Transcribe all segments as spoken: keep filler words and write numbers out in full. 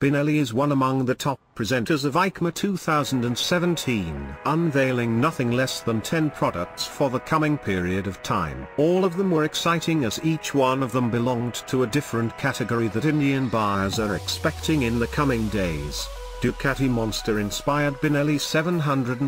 Benelli is one among the top presenters of EICMA two thousand seventeen, unveiling nothing less than ten products for the coming period of time. All of them were exciting, as each one of them belonged to a different category that Indian buyers are expecting in the coming days. Ducati Monster-inspired Benelli seven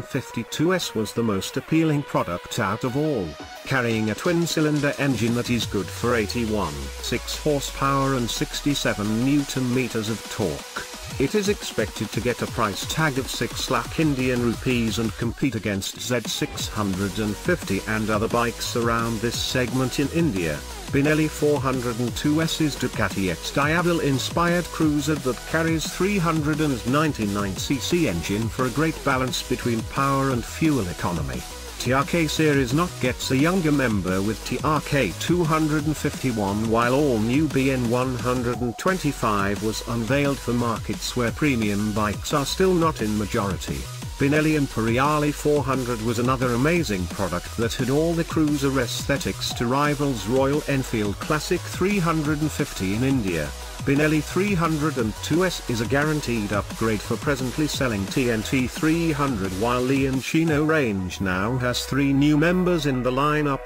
fifty-two S was the most appealing product out of all, carrying a twin-cylinder engine that is good for eighty-one point six horsepower and sixty-seven newton-meters of torque. It is expected to get a price tag of six lakh Indian rupees and compete against Z six fifty and other bikes around this segment in India. Benelli four oh two S is Ducati X Diablo-inspired cruiser that carries three hundred ninety-nine c c engine for a great balance between power and fuel economy. T R K Series Not gets a younger member with T R K two fifty-one, while all-new B N one twenty-five was unveiled for markets where premium bikes are still not in majority. Benelli Imperiale four hundred was another amazing product that had all the cruiser aesthetics to rivals Royal Enfield Classic three hundred fifty in India. Benelli three oh two S is a guaranteed upgrade for presently selling T N T three hundred, while Leoncino range now has three new members in the lineup.